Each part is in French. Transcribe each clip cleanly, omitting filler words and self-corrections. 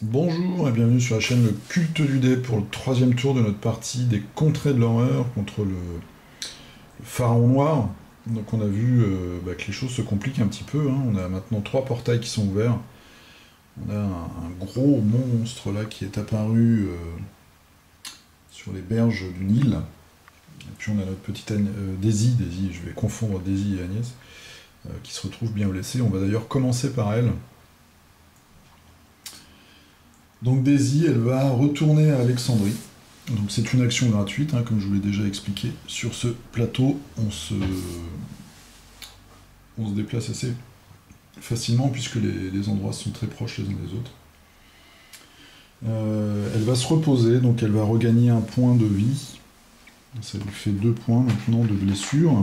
Bonjour et bienvenue sur la chaîne Le Culte du Dé pour le 3e tour de notre partie des contrées de l'horreur contre le pharaon noir. Donc on a vu que les choses se compliquent un petit peu, hein. On a maintenant 3 portails qui sont ouverts. On a un gros monstre là qui est apparu sur les berges du Nil. Et puis on a notre petite Daisy, je vais confondre Daisy et Agnès, qui se retrouve bien blessée. On va d'ailleurs commencer par elle. Donc Daisy, elle va retourner à Alexandrie. Donc c'est une action gratuite, hein, comme je vous l'ai déjà expliqué. Sur ce plateau, on se déplace assez facilement, puisque les endroits sont très proches les uns des autres. Elle va se reposer, donc elle va regagner un point de vie. Ça lui fait 2 points maintenant de blessure.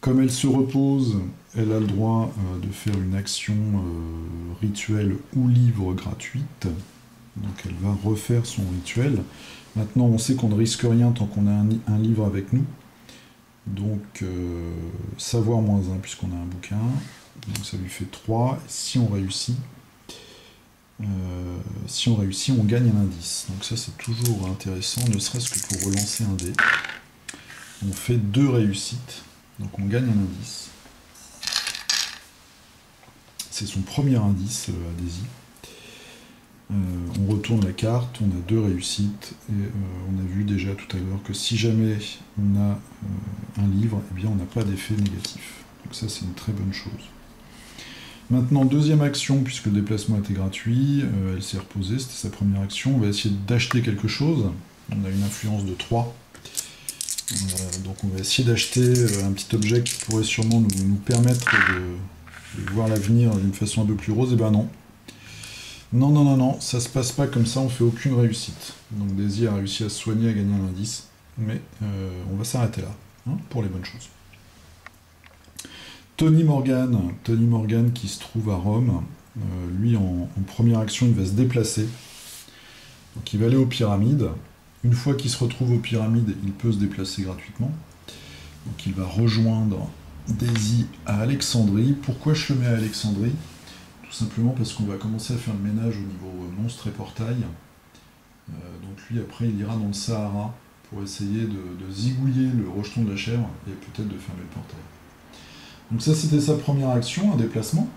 Comme elle se repose, elle a le droit de faire une action rituelle ou livre gratuite. Donc elle va refaire son rituel. Maintenant, on sait qu'on ne risque rien tant qu'on a un livre avec nous. Donc, savoir moins 1 puisqu'on a un bouquin. Donc ça lui fait 3. Si on réussit, on gagne un indice. Donc ça, c'est toujours intéressant, ne serait-ce que pour relancer un dé. On fait 2 réussites. Donc on gagne un indice. C'est son premier indice à Daisy. On retourne la carte, on a 2 réussites. Et on a vu déjà tout à l'heure que si jamais on a un livre, eh bien on n'a pas d'effet négatif. Donc ça c'est une très bonne chose. Maintenant, deuxième action, puisque le déplacement était gratuit, elle s'est reposée, c'était sa première action. On va essayer d'acheter quelque chose. On a une influence de 3. Donc on va essayer d'acheter un petit objet qui pourrait sûrement nous permettre de voir l'avenir d'une façon un peu plus rose, et ben non. Non, ça se passe pas comme ça, on fait aucune réussite. Donc Daisy a réussi à se soigner, à gagner un indice, mais on va s'arrêter là, hein, pour les bonnes choses. Tony Morgan qui se trouve à Rome, lui en première action il va se déplacer, donc il va aller aux pyramides. Une fois qu'il se retrouve aux pyramides, il peut se déplacer gratuitement. Donc il va rejoindre Daisy à Alexandrie. Pourquoi je le mets à Alexandrie? Tout simplement parce qu'on va commencer à faire le ménage au niveau monstre et portail. Donc lui, après, il ira dans le Sahara pour essayer de zigouiller le rejeton de la chèvre et peut-être de fermer le portail. Donc ça, c'était sa première action, un déplacement.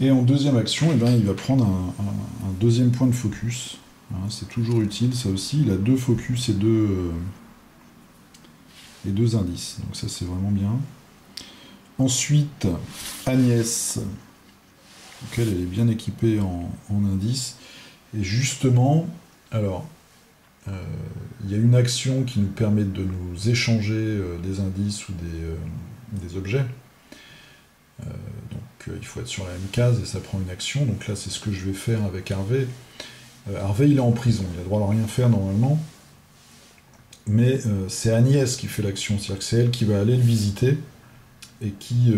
Et en deuxième action, eh ben, il va prendre un deuxième point de focus. C'est toujours utile, ça aussi. Il a 2 focus et 2 indices. Donc ça, c'est vraiment bien. Ensuite, Agnès. Donc elle est bien équipée en indices. Et justement, alors, il y a une action qui nous permet de nous échanger des indices ou des objets. Donc il faut être sur la même case et ça prend une action. Donc là, c'est ce que je vais faire avec Harvey. Harvey, il est en prison, il a le droit de rien faire normalement, mais c'est Agnès qui fait l'action, c'est-à-dire que c'est elle qui va aller le visiter et qui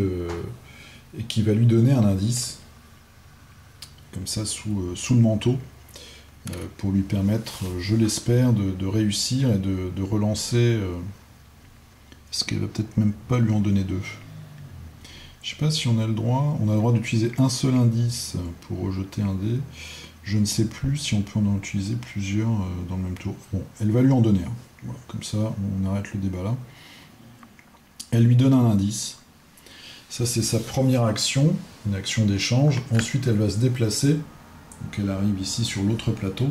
va lui donner un indice, comme ça sous le manteau, pour lui permettre, je l'espère, de réussir et de relancer, parce qu'elle va peut-être même pas lui en donner 2. Je sais pas si on a le droit, d'utiliser un seul indice pour rejeter un dé. Je ne sais plus si on peut en utiliser plusieurs dans le même tour. Bon, elle va lui en donner un. Voilà, comme ça, on arrête le débat là. Elle lui donne un indice. Ça, c'est sa première action, une action d'échange. Ensuite, elle va se déplacer. Donc, elle arrive ici sur l'autre plateau.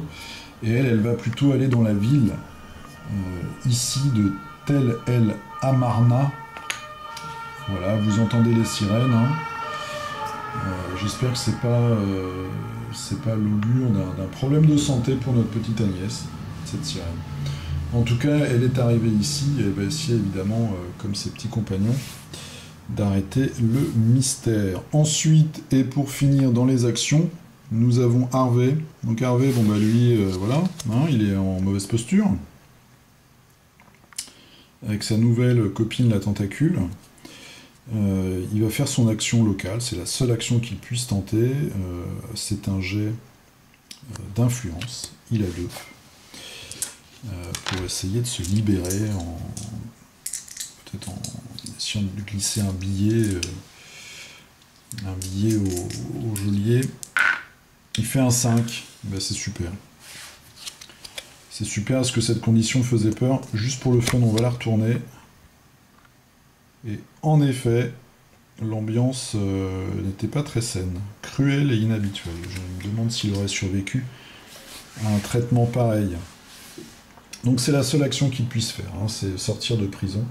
Et elle va plutôt aller dans la ville, ici, de Tel-El-Amarna. Voilà, vous entendez les sirènes, hein. J'espère que c'est pas l'augure d'un problème de santé pour notre petite Agnès, cette sirène. En tout cas, elle est arrivée ici et va essayer évidemment, comme ses petits compagnons, d'arrêter le mystère. Ensuite, et pour finir dans les actions, nous avons Harvey. Donc Harvey, bon bah lui, voilà, hein, il est en mauvaise posture, avec sa nouvelle copine la tentacule. Il va faire son action locale, c'est la seule action qu'il puisse tenter, c'est un jet d'influence, il a 2, pour essayer de se libérer, peut-être en essayant de glisser un billet un billet au geôlier. Il fait un 5. Ben, c'est super. C'est super. Est-ce que cette condition faisait peur? Juste pour le fun, on va la retourner. Et en effet, l'ambiance n'était pas très saine. Cruelle et inhabituelle. Je me demande s'il aurait survécu à un traitement pareil. Donc c'est la seule action qu'il puisse faire, hein, c'est sortir de prison.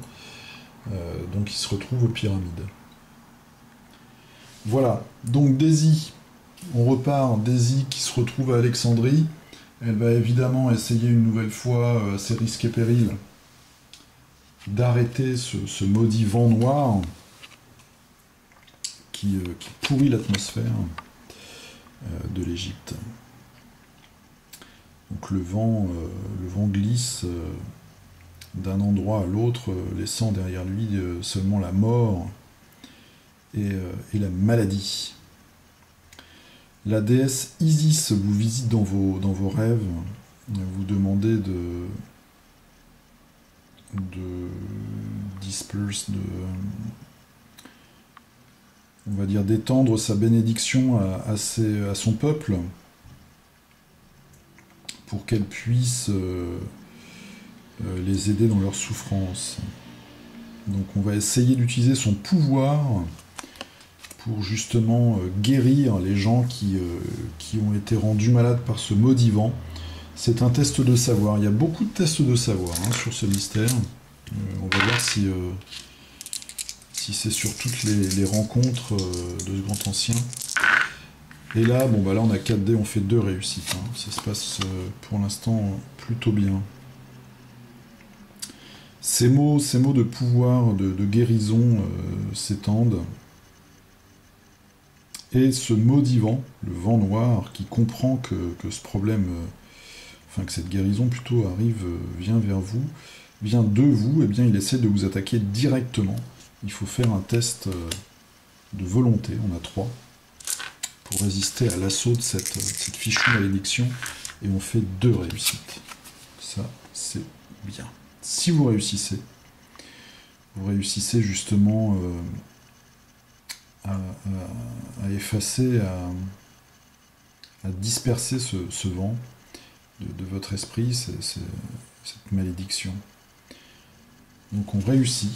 Donc il se retrouve aux pyramides. Voilà, donc Daisy, on repart, Daisy qui se retrouve à Alexandrie. Elle va évidemment essayer une nouvelle fois, à ses risques et périls, d'arrêter ce maudit vent noir qui pourrit l'atmosphère de l'Égypte. Donc le vent glisse d'un endroit à l'autre, laissant derrière lui seulement la mort et la maladie. La déesse Isis vous visite dans vos rêves, vous demandez on va dire d'étendre sa bénédiction à son peuple, pour qu'elle puisse les aider dans leur souffrance. Donc on va essayer d'utiliser son pouvoir pour justement guérir les gens qui ont été rendus malades par ce maudit vent. C'est un test de savoir. Il y a beaucoup de tests de savoir, hein, sur ce mystère. On va voir si c'est sur toutes les rencontres de ce grand ancien. Et là, bon, bah là on a 4 dés, on fait 2 réussites. Hein. Ça se passe pour l'instant plutôt bien. Ces mots de pouvoir, de guérison s'étendent. Et ce maudit vent, le vent noir, qui comprend que ce problème, enfin que cette guérison plutôt arrive, vient vers vous, vient de vous, et bien il essaie de vous attaquer directement. Il faut faire un test de volonté, on a 3. Pour résister à l'assaut de cette fichue malédiction, et on fait 2 réussites. Ça, c'est bien. Si vous réussissez, justement à effacer, à disperser ce vent de votre esprit, cette malédiction. Donc on réussit,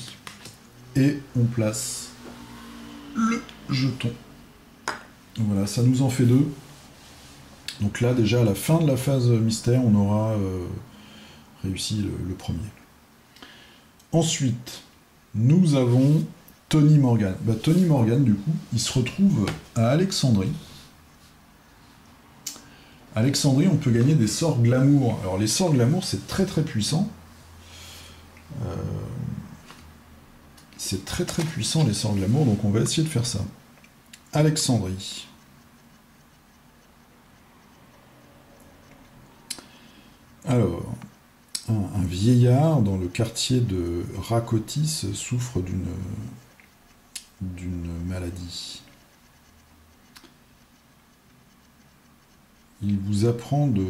et on place le jeton. Voilà, ça nous en fait 2. Donc là, déjà, à la fin de la phase mystère, on aura réussi le premier. Ensuite, nous avons Tony Morgan. Bah, Tony Morgan, du coup, il se retrouve à Alexandrie. À Alexandrie, on peut gagner des sorts glamour. Alors, les sorts glamour, c'est très très puissant. C'est très très puissant, les sorts glamour, donc on va essayer de faire ça. Alexandrie. Alors, un vieillard dans le quartier de Rakotis souffre d'une maladie. Il vous apprend de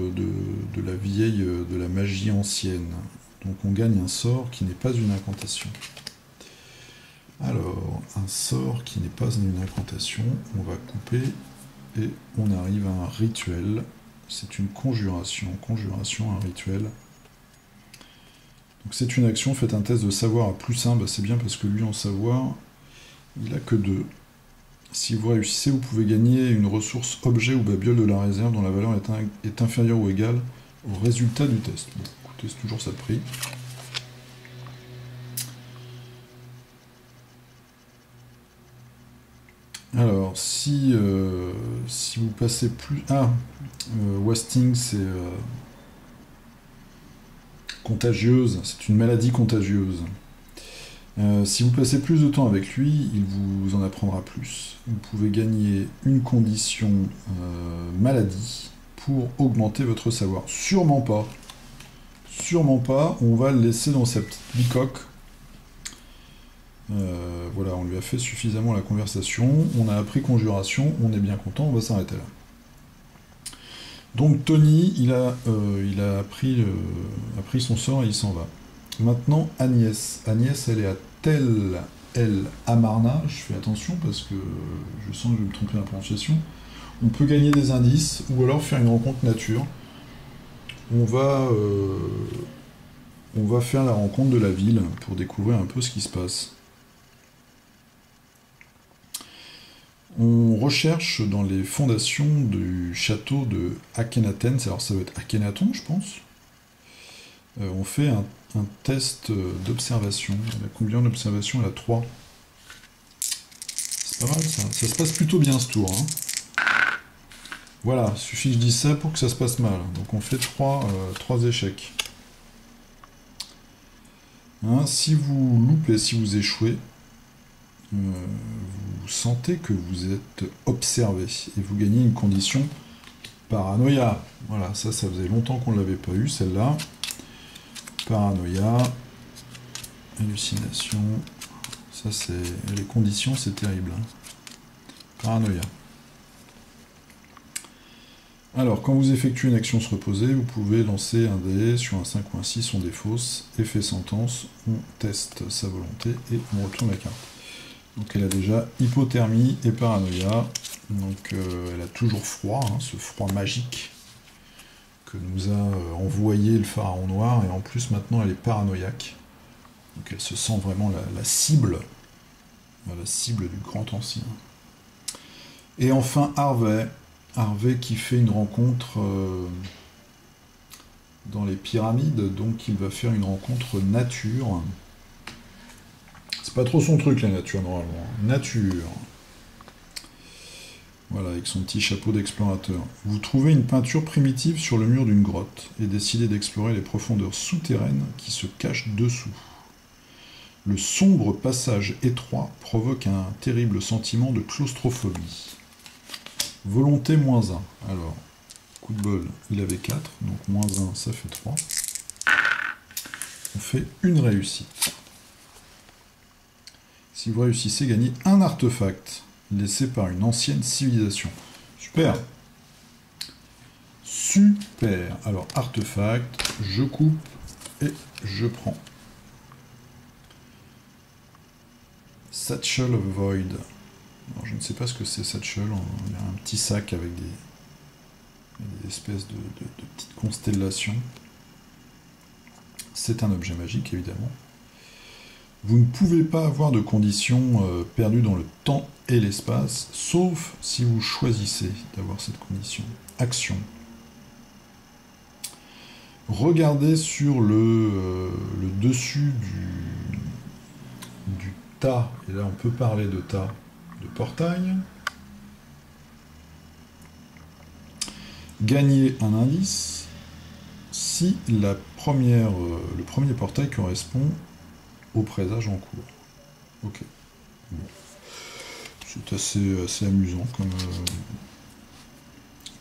la magie ancienne. Donc on gagne un sort qui n'est pas une incantation. Alors, un sort qui n'est pas une incantation, on va couper et on arrive à un rituel. C'est une conjuration, un rituel. Donc c'est une action, faites un test de savoir à +1, bah c'est bien parce que lui en savoir, il a que 2. Si vous réussissez, vous pouvez gagner une ressource objet ou babiole de la réserve dont la valeur est inférieure ou égale au résultat du test. Bon, écoutez, c'est toujours ça de prix. Alors, si vous passez plus... Ah, wasting, c'est contagieuse, c'est une maladie contagieuse. Si vous passez plus de temps avec lui, il vous en apprendra plus. Vous pouvez gagner une condition maladie pour augmenter votre savoir. Sûrement pas. Sûrement pas, on va le laisser dans sa petite bicoque. Voilà, on lui a fait suffisamment la conversation, on a appris conjuration, on est bien content, on va s'arrêter là. Donc Tony, il a appris son sort et il s'en va. Maintenant Agnès. Agnès, elle est à Tel Tel-El-Amarna, je fais attention parce que je sens que je vais me tromper dans la prononciation, on peut gagner des indices, ou alors faire une rencontre nature. On va faire la rencontre de la ville pour découvrir un peu ce qui se passe. On recherche dans les fondations du château de Akhenaten, alors ça doit être Akhenaton, je pense. On fait un test d'observation. On a combien d'observations? Elle a 3. C'est pas mal ça. Ça se passe plutôt bien ce tour. Hein. Voilà, suffit que je dise ça pour que ça se passe mal. Donc on fait 3 échecs. Hein, si vous loupez, si vous échouez, vous sentez que vous êtes observé et vous gagnez une condition paranoïa. Voilà, ça faisait longtemps qu'on ne l'avait pas eu, celle-là. Paranoïa, hallucination, ça c'est... les conditions, c'est terrible. Hein. Paranoïa. Alors, quand vous effectuez une action se reposer, vous pouvez lancer un dé sur un 5 ou un 6, on défausse, effet sentence, on teste sa volonté et on retourne la carte. Donc elle a déjà hypothermie et paranoïa, donc elle a toujours froid, hein, ce froid magique que nous a envoyé le pharaon noir, et en plus maintenant elle est paranoïaque, donc elle se sent vraiment la cible du grand ancien. Et enfin Harvey qui fait une rencontre dans les pyramides, donc il va faire une rencontre nature, c'est pas trop son truc la nature normalement, nature. Voilà, avec son petit chapeau d'explorateur. Vous trouvez une peinture primitive sur le mur d'une grotte et décidez d'explorer les profondeurs souterraines qui se cachent dessous. Le sombre passage étroit provoque un terrible sentiment de claustrophobie. Volonté -1. Alors, coup de bol, il avait 4, donc -1, ça fait 3. On fait une réussite. Si vous réussissez, gagnez un artefact laissé par une ancienne civilisation. Super. Super. Alors, artefact, je coupe et je prends. Satchel of Void. Alors, je ne sais pas ce que c'est Satchel. Il y a un petit sac avec des espèces de petites constellations. C'est un objet magique, évidemment. Vous ne pouvez pas avoir de conditions perdues dans le temps et l'espace, sauf si vous choisissez d'avoir cette condition. Action. Regardez sur le dessus du tas, et là on peut parler de tas de portail. Gagnez un indice si le premier portail correspond au présage en cours. Ok. Bon. C'est assez amusant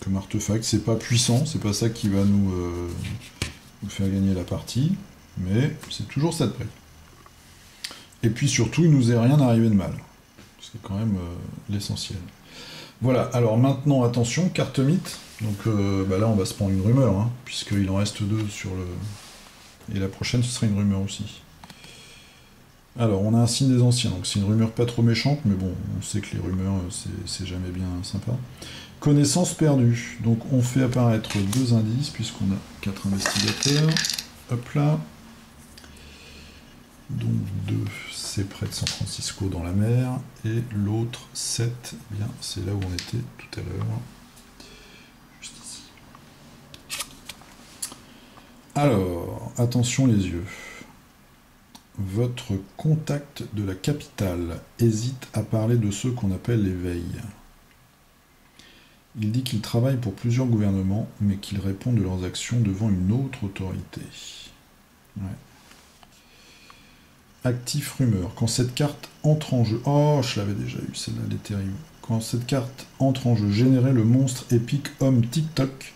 comme artefact. C'est pas puissant, c'est pas ça qui va nous faire gagner la partie, mais c'est toujours ça de prix. Et puis surtout, il nous est rien arrivé de mal. C'est quand même l'essentiel. Voilà, alors maintenant, attention, carte mythe. Donc là, on va se prendre une rumeur, hein, puisqu'il en reste 2 sur le... Et la prochaine, ce sera une rumeur aussi. Alors, on a un signe des anciens, donc c'est une rumeur pas trop méchante, mais bon, on sait que les rumeurs, c'est jamais bien sympa. Connaissance perdue, donc on fait apparaître 2 indices, puisqu'on a 4 investigateurs. Hop là. Donc 2, c'est près de San Francisco, dans la mer, et l'autre, 7, eh bien, c'est là où on était tout à l'heure. Juste ici. Alors, attention les yeux. Votre contact de la capitale hésite à parler de ceux qu'on appelle les veilles. Il dit qu'il travaille pour plusieurs gouvernements, mais qu'il répond de leurs actions devant une autre autorité. Ouais. Actif rumeur. Quand cette carte entre en jeu... Oh, je l'avais déjà eu, celle-là, elle est terrible. Quand cette carte entre en jeu, générez le monstre épique homme TikTok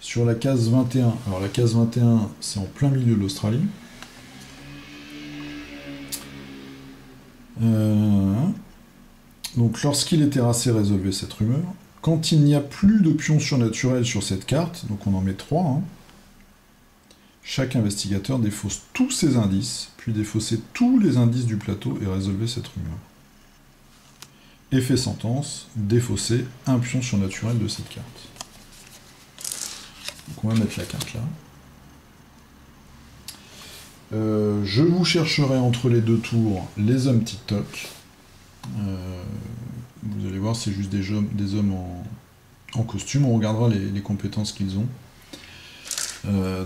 sur la case 21. Alors la case 21, c'est en plein milieu de l'Australie. Donc lorsqu'il est terrassé, résolvez cette rumeur. Quand il n'y a plus de pions surnaturels sur cette carte, donc on en met 3, hein, Chaque investigateur défausse tous ses indices, puis défausser tous les indices du plateau et résolvez cette rumeur. Effet sentence, défausser un pion surnaturel de cette carte. Donc on va mettre la carte là. Je vous chercherai entre les deux tours les hommes TikTok. Vous allez voir, c'est juste des hommes en costume. On regardera les compétences qu'ils ont.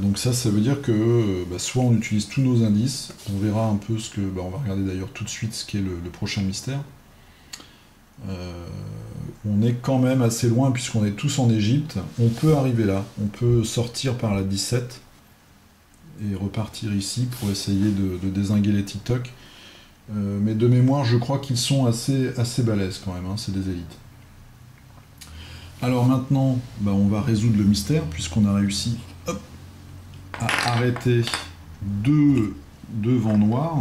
Donc ça veut dire que soit on utilise tous nos indices, on verra un peu ce que... on va regarder d'ailleurs tout de suite ce qu'est le prochain mystère. On est quand même assez loin puisqu'on est tous en Égypte. On peut arriver là, on peut sortir par la 17 et repartir ici pour essayer de dézinguer les TikTok. Mais de mémoire, je crois qu'ils sont assez balèzes quand même, hein, c'est des élites. Alors maintenant, on va résoudre le mystère puisqu'on a réussi à arrêter deux vents noirs.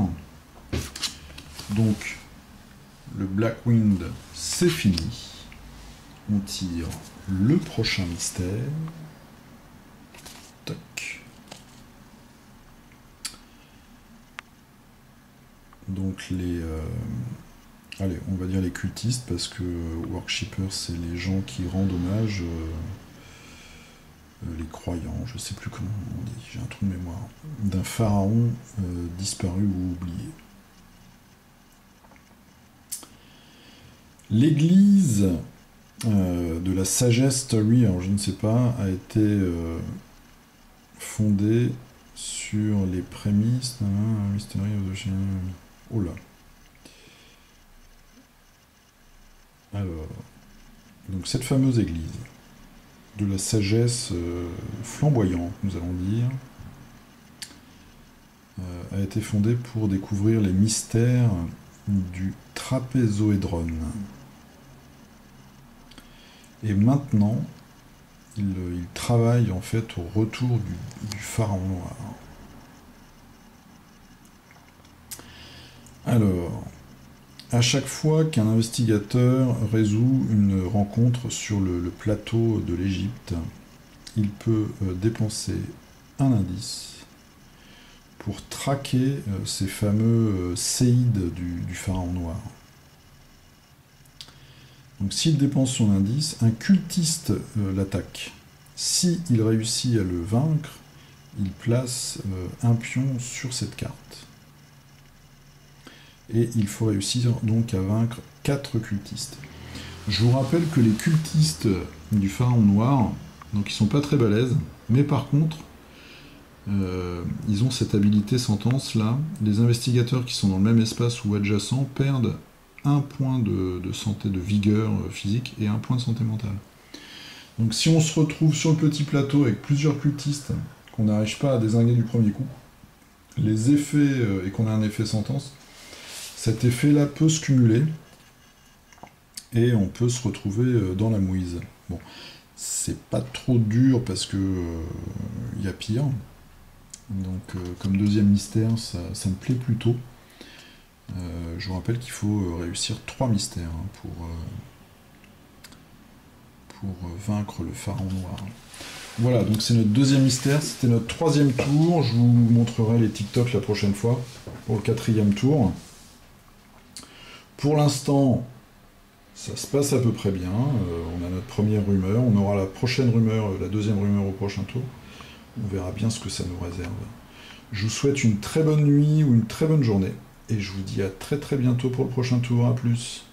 Donc le Black Wind, c'est fini. On tire le prochain mystère. Toc. Donc les... allez, on va dire les cultistes, parce que worshippers, c'est les gens qui rendent hommage... les croyants, je sais plus comment on dit, j'ai un trou de mémoire, d'un pharaon disparu ou oublié. L'église de la sagesse story, alors je ne sais pas, a été fondée sur les prémices... Oh là. Alors, donc cette fameuse église de la sagesse flamboyante, nous allons dire, a été fondée pour découvrir les mystères du trapézoédron. Et maintenant, il travaille en fait au retour du pharaon noir. Alors, à chaque fois qu'un investigateur résout une rencontre sur le plateau de l'Égypte, il peut dépenser un indice pour traquer ces fameux séides du pharaon noir. Donc s'il dépense son indice, un cultiste l'attaque. S'il réussit à le vaincre, il place un pion sur cette carte. Et il faut réussir donc à vaincre 4 cultistes. Je vous rappelle que les cultistes du pharaon noir, donc ils sont pas très balèzes, mais par contre, ils ont cette habilité sentence là. Les investigateurs qui sont dans le même espace ou adjacent perdent un point de santé, de vigueur physique et un point de santé mentale. Donc si on se retrouve sur le petit plateau avec plusieurs cultistes qu'on n'arrive pas à dézinguer du premier coup, les effets et qu'on a un effet sentence, cet effet-là peut se cumuler et on peut se retrouver dans la mouise. Bon, c'est pas trop dur parce que y a pire. Donc, comme deuxième mystère, ça me plaît plutôt. Je vous rappelle qu'il faut réussir 3 mystères hein, pour vaincre le pharaon noir. Voilà, donc c'est notre deuxième mystère. C'était notre 3e tour. Je vous montrerai les TikTok la prochaine fois pour le 4e tour. Pour l'instant, ça se passe à peu près bien. On a notre première rumeur. On aura la prochaine rumeur, la deuxième rumeur au prochain tour. On verra bien ce que ça nous réserve. Je vous souhaite une très bonne nuit ou une très bonne journée. Et je vous dis à très très bientôt pour le prochain tour. À plus.